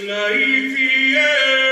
Slăi fie